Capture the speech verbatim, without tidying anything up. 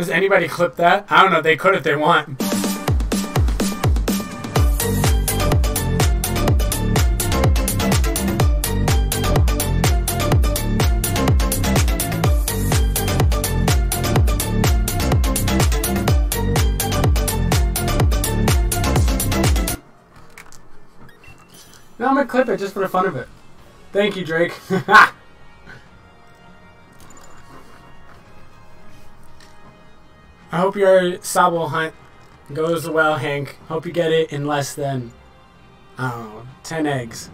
Does anybody clip that? I don't know, they could if they want. Now I'm gonna clip it just for the fun of it. Thank you, Drake. I hope your Sobble hunt goes well, Hank. Hope you get it in less than, I don't know, ten eggs.